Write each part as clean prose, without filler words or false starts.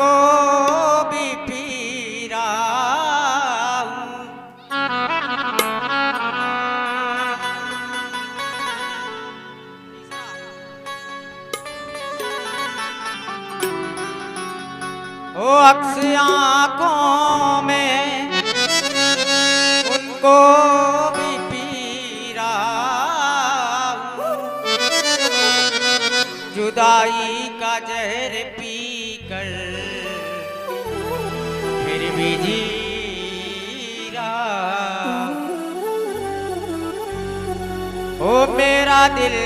को भी पीरा हूं। ओ अक्स आँखों में उनको जुदाई का जहर पी कर फिर भी जी रहा हो मेरा दिल।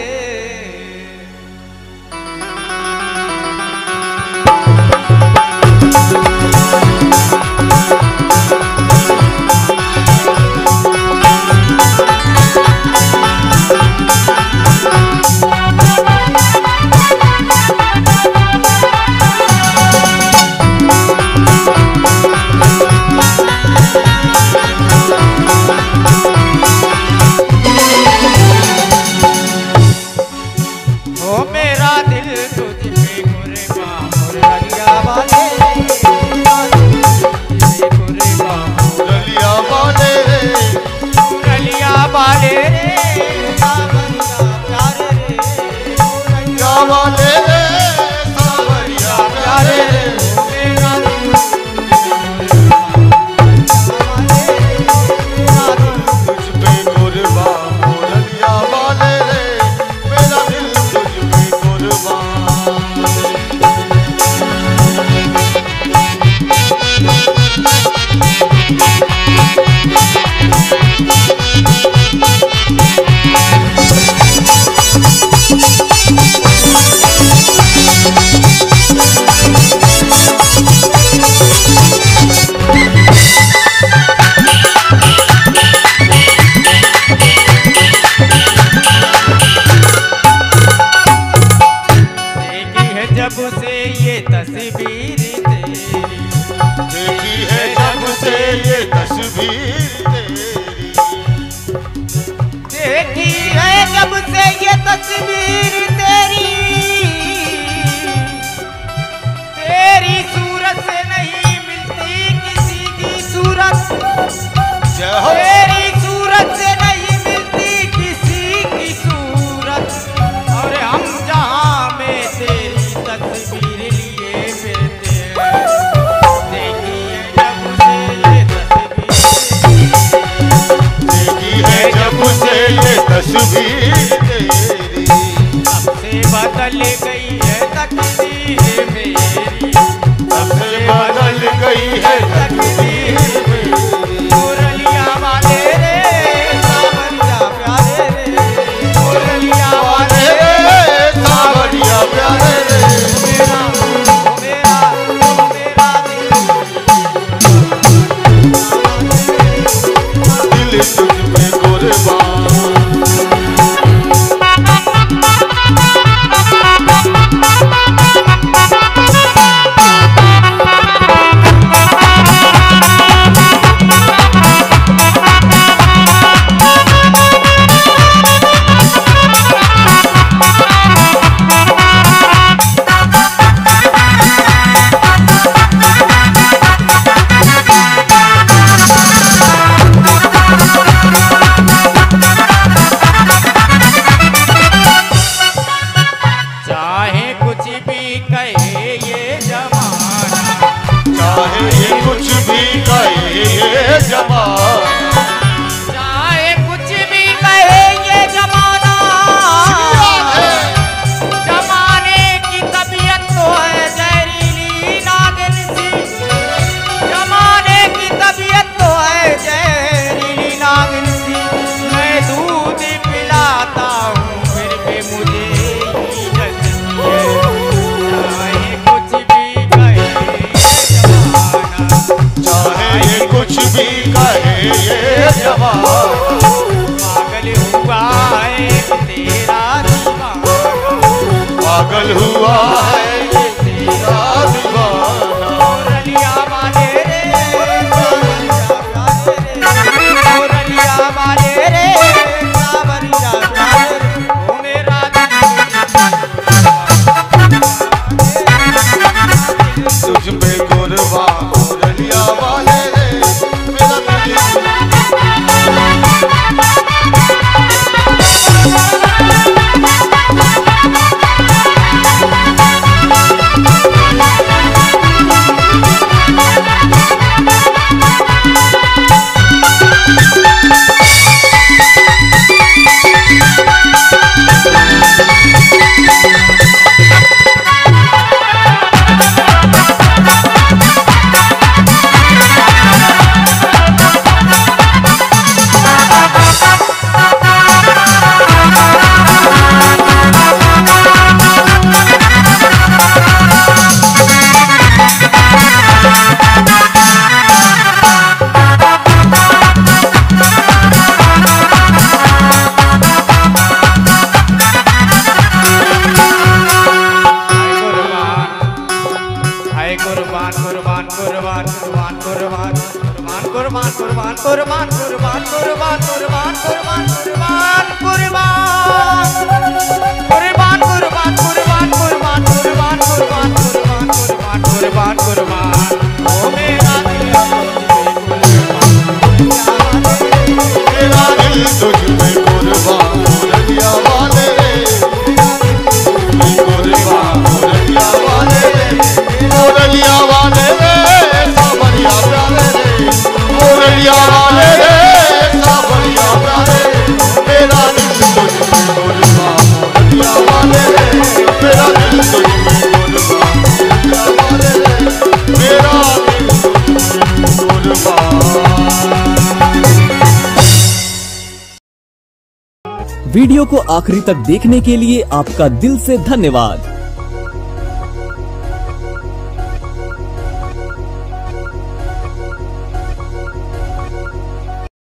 वीडियो को आखिरी तक देखने के लिए आपका दिल से धन्यवाद।